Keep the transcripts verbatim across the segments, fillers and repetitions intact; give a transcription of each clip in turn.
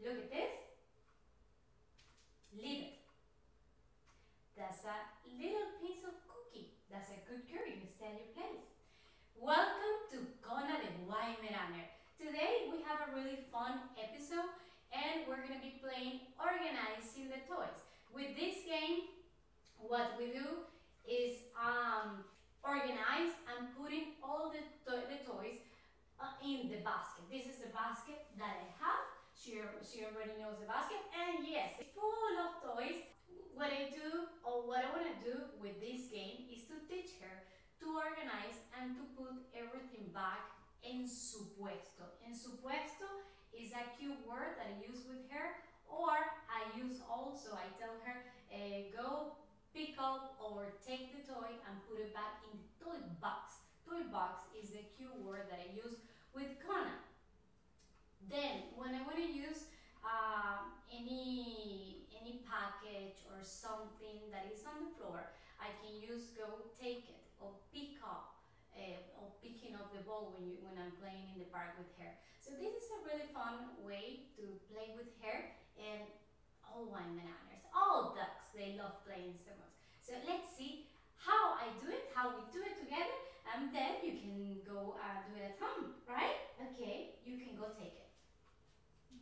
Look at this. Leave it. That's a little piece of cookie. That's a good curry. You stay in your place. Welcome to Kona the Weimaraner. Today we have a really fun episode and we're going to be playing Organizing the Toys. With this game, what we do is um, organize and putting all the, to the toys uh, in the basket. This is the basket that I have. She, she already knows the basket, and yes, it's full of toys. What I do, or what I want to do with this game, is to teach her to organize and to put everything back en su puesto. En su puesto is a cute word that I use with her, or I use also, I tell her, uh, go pick up or take the toy and put it back in the toy box. Toy box is the cute word that I use with Kona. Then, when I want to use um, any, any package or something that is on the floor, I can use go take it or pick up uh, or picking up the ball when, you, when I'm playing in the park with her. So this is a really fun way to play with her, and all Weimaraners, all ducks, they love playing so much. So let's see how I do it, how we do it together, and then you can go uh, do it at home, right? Okay, you can go take it.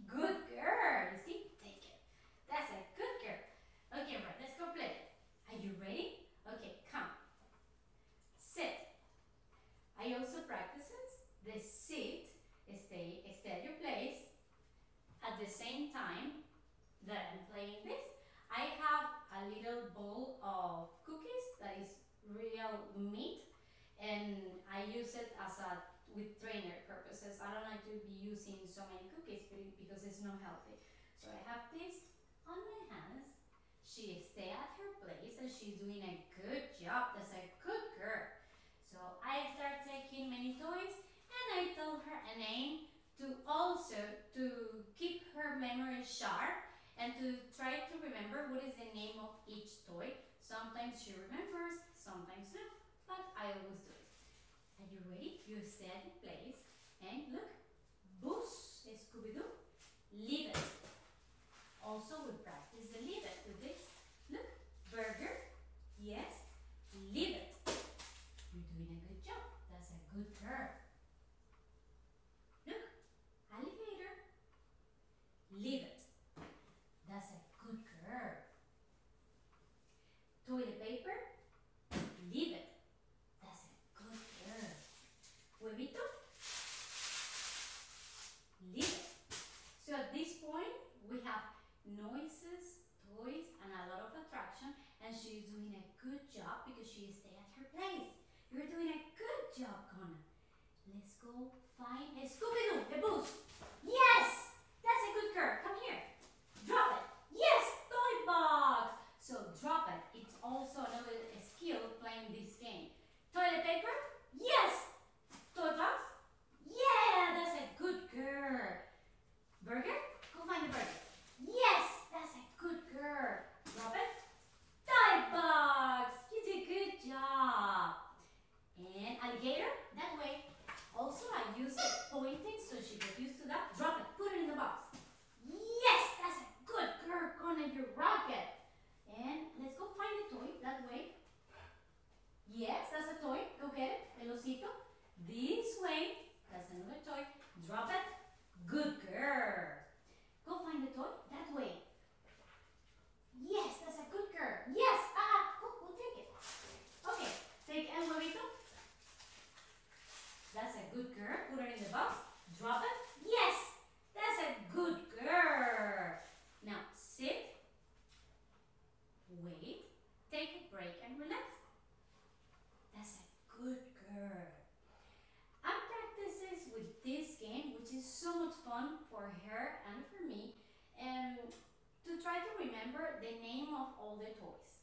Good girl, you see? Take it. That's a good girl. Okay, right, let's go play it. Are you ready? Okay, come. Sit. I also practice the sit, stay, stay at your place. At the same time that I'm playing this, I have a little bowl of cookies that is real meat, and I use it as a with trainer purposes. I don't like to be using so many cookies because it's not healthy. So I have this on my hands. She stay at her place and she's doing a good job. That's a good girl. So I start taking many toys, and I tell her a name to also to keep her memory sharp and to try to remember what is the name of each toy. Sometimes she remembers, sometimes not, but I always do it. Are you ready? You stay at your place, and look, boost, Scooby-Doo, leave it. Also, we practice the leave it with this. Look, burger, yes, leave it. You're doing a good job. That's a good girl. Look, alligator, leave it. That's a good girl. Toilet paper, leave it. That's a good girl. Huevito, leave it. So at this point, we have noises, toys, and a lot of attraction, and she's doing a good job because she stay at her place. You're doing a good job, Kona. Let's go find a Scooby-Doo, the boost. Yes, that's a good girl. Come here. Drop it. Yes, toy box. So drop it. It's also another skill playing this game. Toilet paper? Yes. Toy box? Yeah, that's a good girl. Burger? Go find the burger. Yes, that's a good girl. Drop it. Toy box. You did a good job. And alligator? That way. Also, I use the pointing so she gets used to that. Drop it. Put it in the box. Yes, that's a good girl, Kona, your rocket. And let's go find a toy that way. Yes, that's a toy. Go get it. El osito. This way. That's another toy. Drop it. Good girl. Go find the toy that way. Yes, that's a good girl. Yes. Ah, go, go take it. Okay, take el huevito. That's a good girl. Put it in the box. Drop it. Yes. That's a good girl. Now sit, wait, take a break and relax. That's a good girl. I'm practicing with this game, which is so much fun for her and for me, and to try to remember the name of all the toys.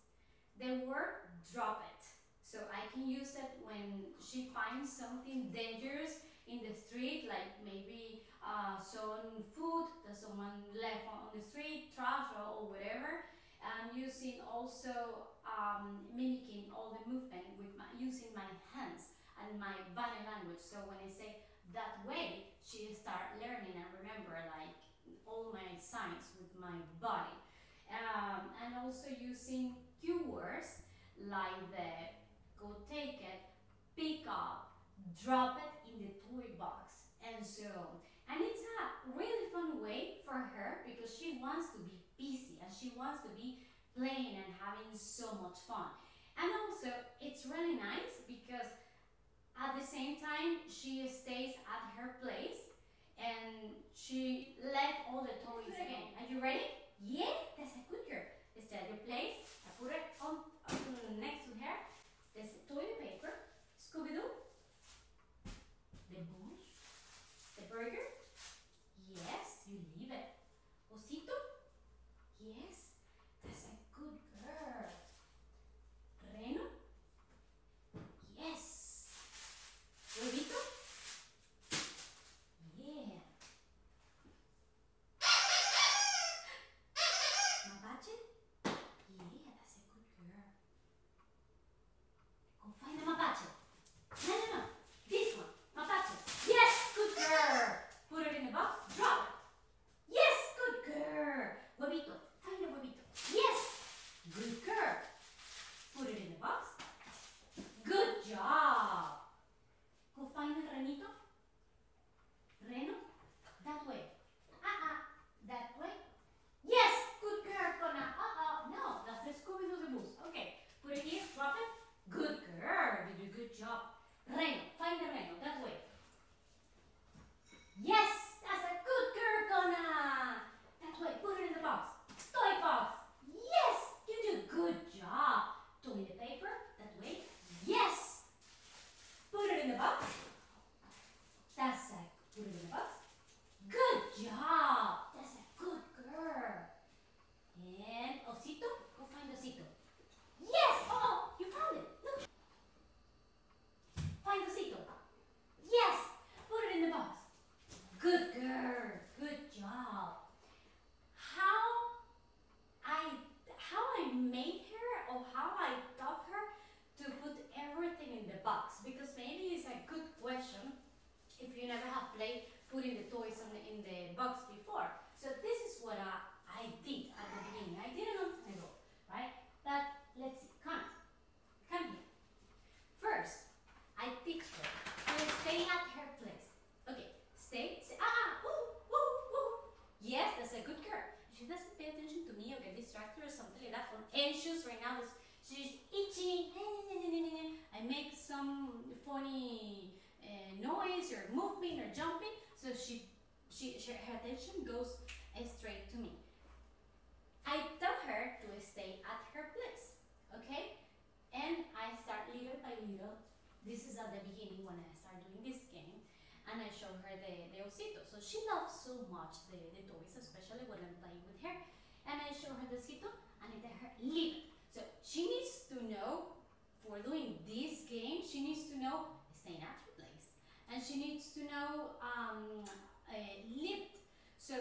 The word drop it. So I can use that when she finds something dangerous in the street, like maybe uh, some food that someone left on the street, trash or whatever. I'm using also um, mimicking all the movement with my, using my hands and my body language. So when I say that way, she starts learning and remember like all my science with my body. Um, and also using keywords like the go take it, pick up, drop it in the toy box, and so on. And it's a really fun way for her because she wants to be busy and she wants to be playing and having so much fun. And also, it's really nice because at the same time she stays at her place and she left all the toys again. Are you ready? Yeah, that's a good girl. Stay at your place. I put it on, on next to her. There's a toilet paper, Scooby-Doo, the booze, the burger. Yes, you leave it. Osito. Yes, that's a good girl. Reno. Yes. Huevito. Yeah. Mapache. Yeah, that's a good girl. Go find the mapache. No, no, no. This one. Mapache. Yes, good girl. Put it in the box. Drop it. Yes, good girl. Huevito. Find the huevito. Yes. Good girl. Put it in the box. Good job. Go find the renito. Reno. That way. Uh-uh. That way. Yes. Good girl, Kona. Uh-uh. No. That's the Scooby-Doo the boost. Okay. Put it here. Drop it. Good girl. You did a good job. Reno. Find the reno. That way. Yes. That's a good girl, Kona. That way. Put it in the box. Toy box. Yes. You did a good job. Toilet paper. That way. Yes. Put it in the box. That side. Put it in the box. Good job. That's a good girl. And Osito. Go find Osito. Yes. Oh, you found it. Look. Find Osito. Yes. Put it in the box. Good girl. Good job. How I how I made her or how I taught her to put everything in the box, because maybe it's a good question if you never have played putting the toys on the, in the box before. So this is what I, I did at the beginning. I did a long time ago, right? But let's see. Come. Come here. First, I teach her to stay at her place. Okay. Stay. Say, ah, ah, ooh, ooh, ooh. Yes, that's a good girl. She doesn't pay attention to me or get distracted or something like that. I'm anxious right now. She's itching. I make some funny uh, noise or movement or jumping. So she, she, she, her attention goes straight to me. I tell her to stay at her place, okay? And I start little by little. This is at the beginning when I start doing this game. And I show her the, the osito. So she loves so much the, the toys, especially when I'm playing with her. And I show her the osito and I tell her, leave it. So she needs to know, for doing this game, she needs to know staying at her place. And she needs to know um, uh, lift. So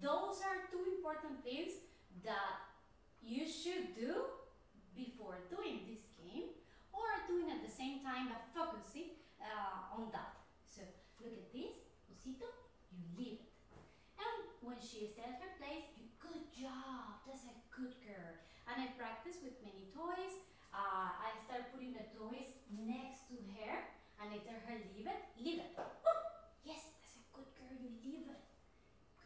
those are two important things that you should do before doing this game or doing at the same time, but focusing uh, on that. So look at this, Osito, you lift. And when she is at her place, you, good job, that's a good girl. And I practice with many toys. Uh, I start putting the toys next to her. And I tell her, leave it, leave it. Oh, yes, that's a good girl, you leave it.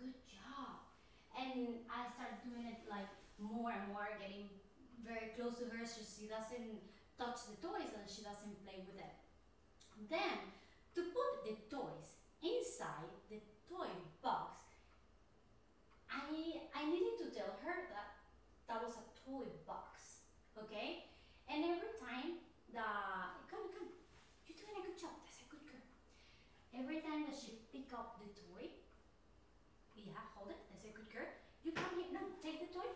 Good job. And I start doing it like more and more, getting very close to her so she doesn't touch the toys and she doesn't play with it. Then, to put the toys inside the toy box, I, I needed to tell her that that was a toy box, okay? And every time that, come, come. You're doing a good job, that's a good girl. Every time that she pick up the toy, yeah, hold it, that's a good girl. You come here, no, take the toy.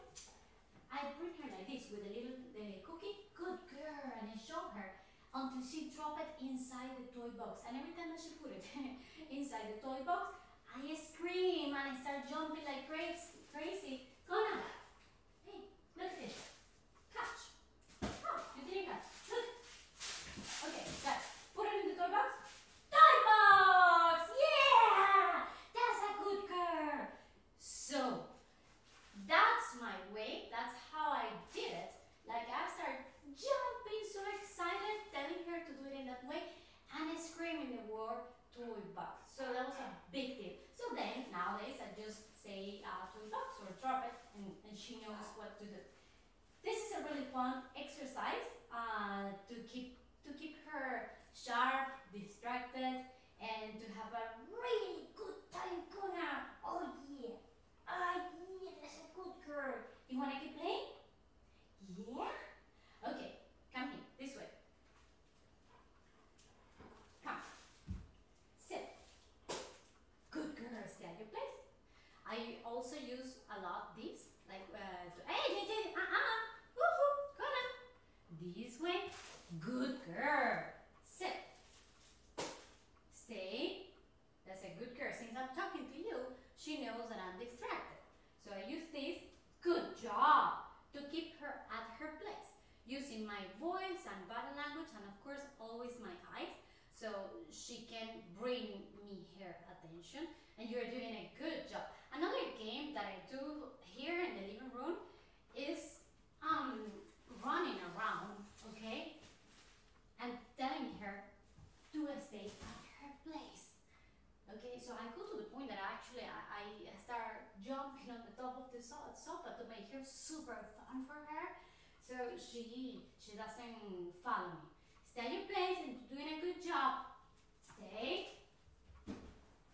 I bring her like this with a little the cookie, good girl, and I show her until she drop it inside the toy box. And every time that she put it inside the toy box, I scream and I start jumping like crazy, crazy. Go now. Hey, look at this. Catch. Oh, you didn't catch. Look. Okay, catch. Put it in the toy box. Toy box! Yeah! That's a good girl. So, a uh, toy box or drop it, and, and she knows what to do. This is a really fun exercise uh, to keep to keep her sharp, distracted, and to have a really good time, Kona. Oh yeah, oh yeah, that's a good girl. You wanna keep playing? Yeah. Okay, come here, this way. Come, sit. Good girl, stay at your place. I also use a lot this, like uh, to, hey, hey, uh uh, woohoo, Kona. This way. Good girl. Sit. Stay. That's a good girl. Since I'm talking to you, she knows that I'm distracted. So I use this, good job, to keep her at her place, using my voice and body language, and of course, always my eyes, so she can bring me her attention, and you're doing a good job. Another game that I do here in the living room is um, running around, okay? And telling her to stay at her place. Okay, so I go to the point that actually I, I start jumping on the top of the sofa to make her super fun for her, so she she doesn't follow me. Stay at your place and doing a good job. Stay. Yes,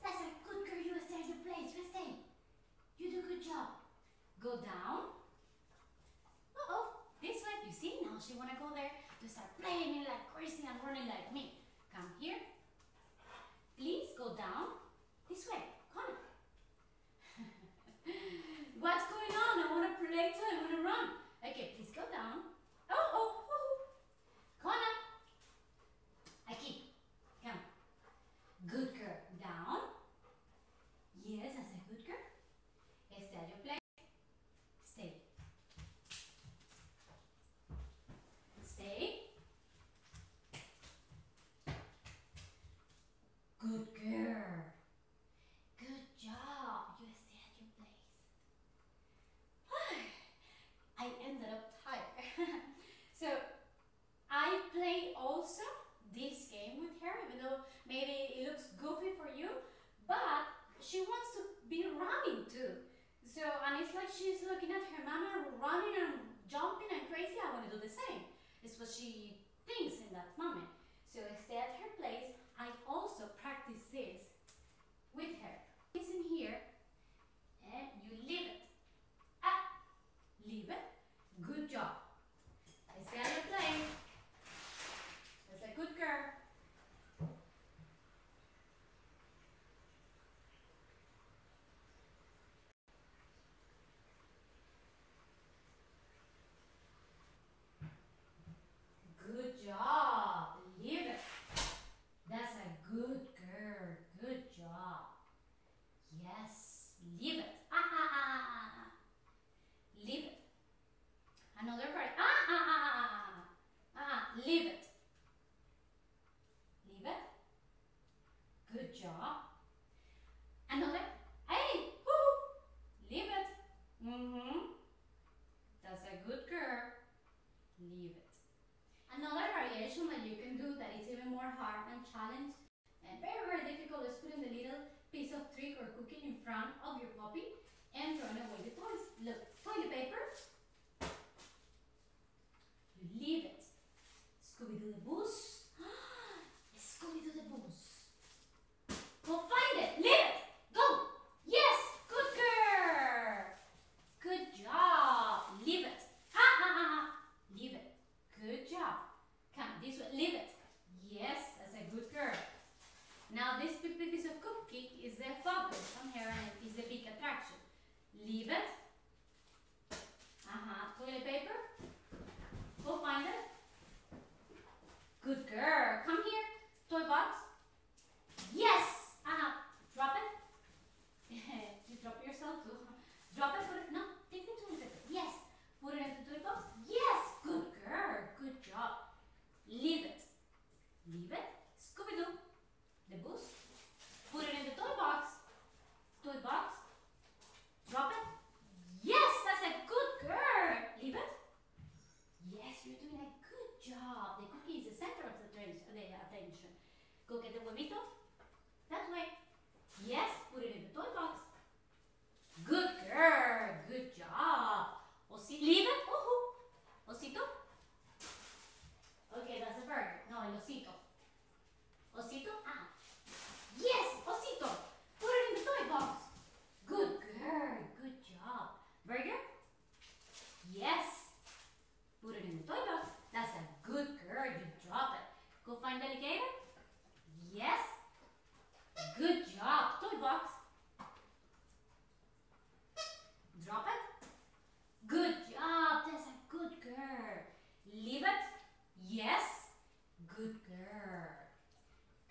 that's a good girl. You stay at your place. You stay. You do a good job. Go down. Uh-oh. This way. You see, now she wanna go there to start playing like crazy and running like me. Come here. Please go down. This way. Come. What's going on? I want to play too. I want to run. Okay, please go down. Oh, oh, oh. Kona. Aquí. Come. Good girl. Down. Yes, that's a good girl. Stay at your place. Stay. Stay. Good girl. Good job. You stay at your place. I ended up tired. So I play also this game with her, even though maybe it looks goofy for you, but she wants to be running too. So, and it's like she's looking at her mama running and jumping and crazy. I want to do the same. It's what she thinks in that moment. So I stay at her place. I also practice this with her. It's in here and you leave it. Ah, leave it. Good job. I stay at your place. That's a good girl. Good job. Leave it. That's a good girl. Good job. Yes. Leave it. Ah, ah, ah, ah. Leave it. Another part. Ah, ah, ah, ah, ah. Leave it. Leave it. Good job. Another. Hey. Woo. Leave it. Mm-hmm. That's a good girl. Leave it. Another variation that you can do that is even more hard and challenge and very very difficult is putting the little piece of trick or cookie in front of your puppy and throwing away the toys. Look, toilet paper, you leave it. Scooby-Doo the booze. Scooby-Doo the booze. Go find it, leave it, go. Yes, good girl. Good job, leave it. Ha ha ha, leave it. Good job. Come this way. Leave it. Yes, that's a good girl. Now this big piece of cupcake is the focus on her and is the big attraction. Leave it. Go get the huevito. That way. Yes, put it in the toy box. Good girl. Good job. Osito. Leave it. Oh, Osito. Okay, that's the bird. No, el osito. Osito. Ah. Yes, Osito. Put it in the toy box. Good girl. Good job. Burger. Yes. Put it in the toy box. That's a good girl. You drop it. Go find the alligator. Yes. Good job. Toy box. Drop it. Good job. That's a good girl. Leave it. Yes. Good girl.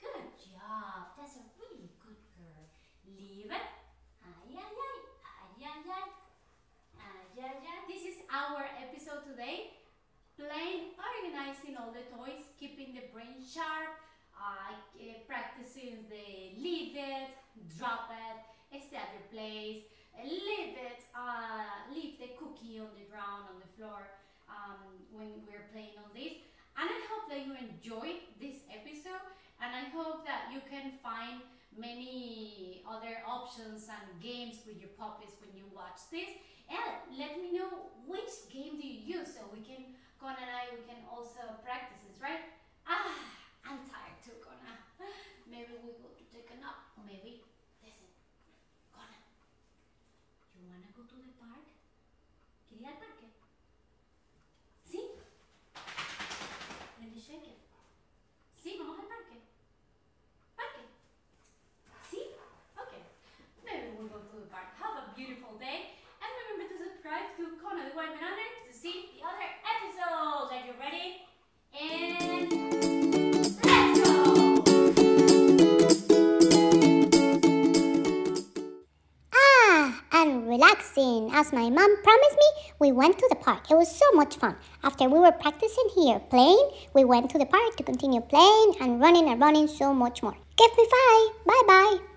Good job. That's a really good girl. Leave it. Ay, ay, ay. Ay, ay, ay. Ay, ay, ay. This is our episode today. Playing, organizing all the toys, keeping the brain sharp, uh, practicing the leave it, drop it, stay at your place, leave it, uh, leave the cookie on the ground, on the floor, um, when we're playing on this. And I hope that you enjoyed this episode, and I hope that you can find many other options and games with your puppies when you watch this. And let me know which game do you use, so we can, Kona and I, we can also practice it, right? Ah, I'm tired too, Kona. Maybe we go to take a nap, or maybe, listen, Kona, you wanna go to the park? ¿Quieres ir al parque? Sí. Let me shake it. Sí, vamos al parque. Parque. Sí? Okay. Maybe we'll go to the park. Have a beautiful day. And remember to subscribe to Kona the White Man Under to see the other episodes. Are you ready? And... let's go! Ah, and relaxing. As my mom promised me, we went to the park. It was so much fun. After we were practicing here playing, we went to the park to continue playing and running and running so much more. Give me five. Bye-bye.